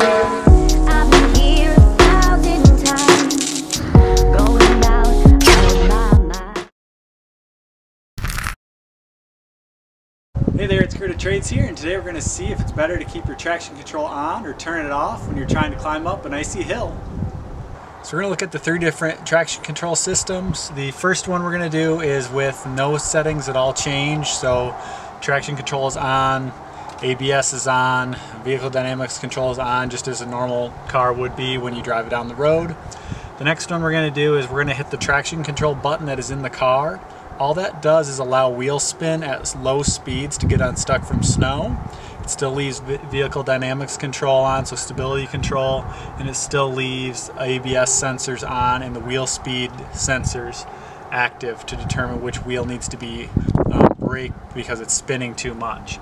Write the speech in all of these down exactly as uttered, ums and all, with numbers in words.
Hey there, it's Kurt of Trades here, and today we're going to see if it's better to keep your traction control on or turn it off when you're trying to climb up an icy hill. So we're going to look at the three different traction control systems. The first one we're going to do is with no settings at all changed. So traction control is on, A B S is on, vehicle dynamics control is on, just as a normal car would be when you drive it down the road. The next one we're going to do is we're going to hit the traction control button that is in the car. All that does is allow wheel spin at low speeds to get unstuck from snow. It still leaves vehicle dynamics control on, so stability control, and it still leaves A B S sensors on and the wheel speed sensors active to determine which wheel needs to be um, braked because it's spinning too much.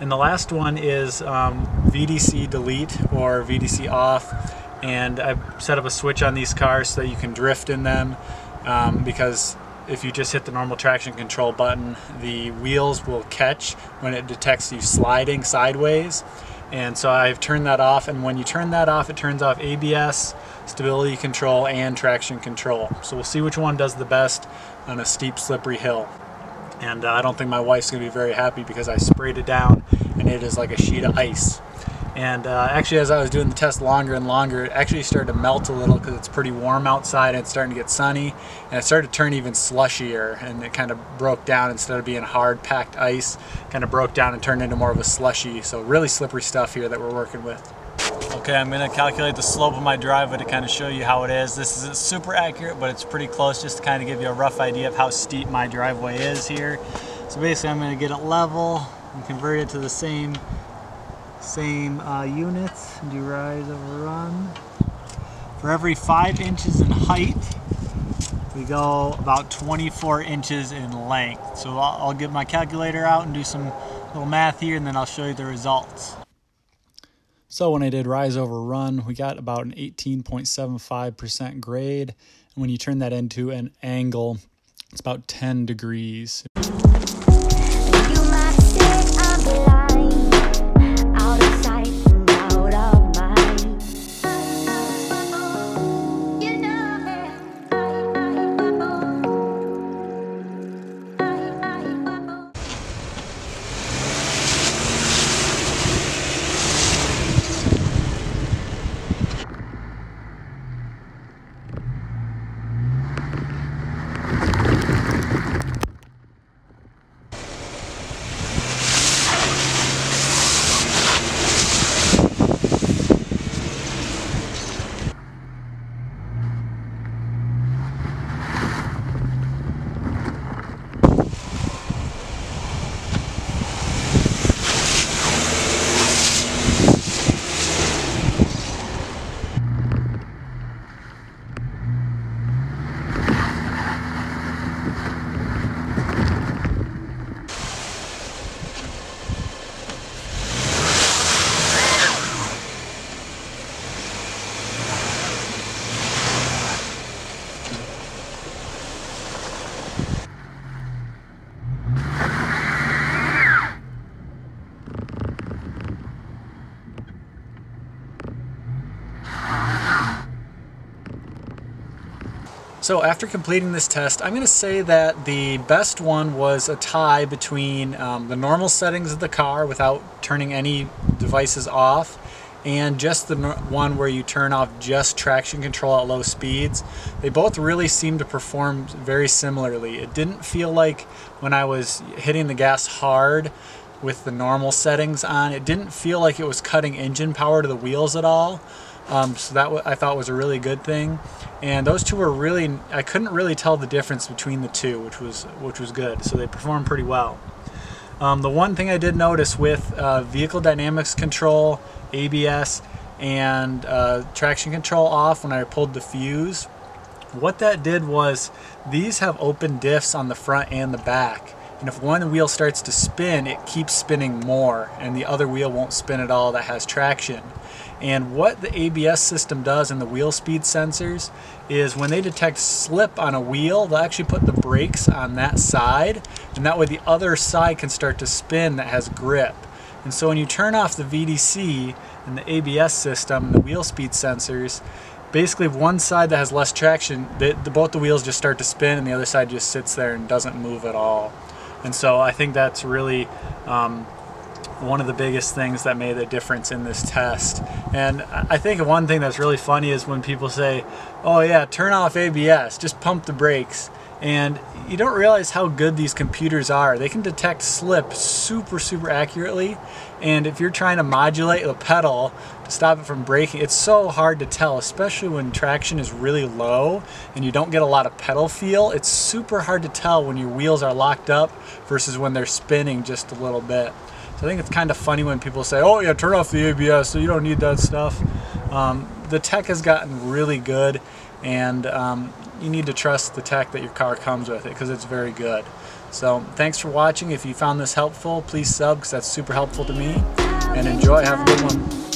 And the last one is um, V D C delete or V D C off, and I've set up a switch on these cars so that you can drift in them um, because if you just hit the normal traction control button, the wheels will catch when it detects you sliding sideways. And so I've turned that off, and when you turn that off, it turns off A B S, stability control, and traction control. So we'll see which one does the best on a steep, slippery hill. And uh, I don't think my wife's gonna be very happy because I sprayed it down and it is like a sheet of ice. And uh, actually, as I was doing the test longer and longer, it actually started to melt a little because it's pretty warm outside and it's starting to get sunny, and it started to turn even slushier, and it kind of broke down. Instead of being hard packed ice, kind of broke down and turned into more of a slushy. So really slippery stuff here that we're working with. Okay, I'm going to calculate the slope of my driveway to kind of show you how it is. This isn't super accurate, but it's pretty close, just to kind of give you a rough idea of how steep my driveway is here. So basically I'm going to get it level and convert it to the same Same uh, units, do rise over run. For every five inches in height, we go about twenty-four inches in length. So I'll, I'll get my calculator out and do some little math here, and then I'll show you the results. So when I did rise over run, we got about an eighteen point seven five percent grade. And when you turn that into an angle, it's about ten degrees. So after completing this test, I'm going to say that the best one was a tie between um, the normal settings of the car without turning any devices off, and just the one where you turn off just traction control at low speeds. They both really seem to perform very similarly. It didn't feel like when I was hitting the gas hard with the normal settings on, it didn't feel like it was cutting engine power to the wheels at all. Um, so that I thought was a really good thing, and those two were really, I couldn't really tell the difference between the two, which was which was good. So they performed pretty well. Um, the one thing I did notice with uh, vehicle dynamics control, A B S, and uh, traction control off when I pulled the fuse, what that did was these have open diffs on the front and the back, and if one wheel starts to spin, it keeps spinning more, and the other wheel won't spin at all that has traction. And what the A B S system does and the wheel speed sensors is when they detect slip on a wheel, they'll actually put the brakes on that side, and that way the other side can start to spin that has grip. And so when you turn off the V D C and the A B S system and the wheel speed sensors, basically if one side that has less traction, they, the, both the wheels just start to spin and the other side just sits there and doesn't move at all. And so I think that's really um, one of the biggest things that made a difference in this test. And I think one thing that's really funny is when people say, oh yeah, turn off A B S, just pump the brakes. And you don't realize how good these computers are. They can detect slip super, super accurately. And if you're trying to modulate the pedal to stop it from braking, it's so hard to tell, especially when traction is really low and you don't get a lot of pedal feel. It's super hard to tell when your wheels are locked up versus when they're spinning just a little bit. So I think it's kind of funny when people say, oh yeah, turn off the A B S, so you don't need that stuff. Um, the tech has gotten really good, and um, you need to trust the tech that your car comes with it, because it's very good. So thanks for watching. If you found this helpful, please sub, because that's super helpful to me. And enjoy. Have a good one.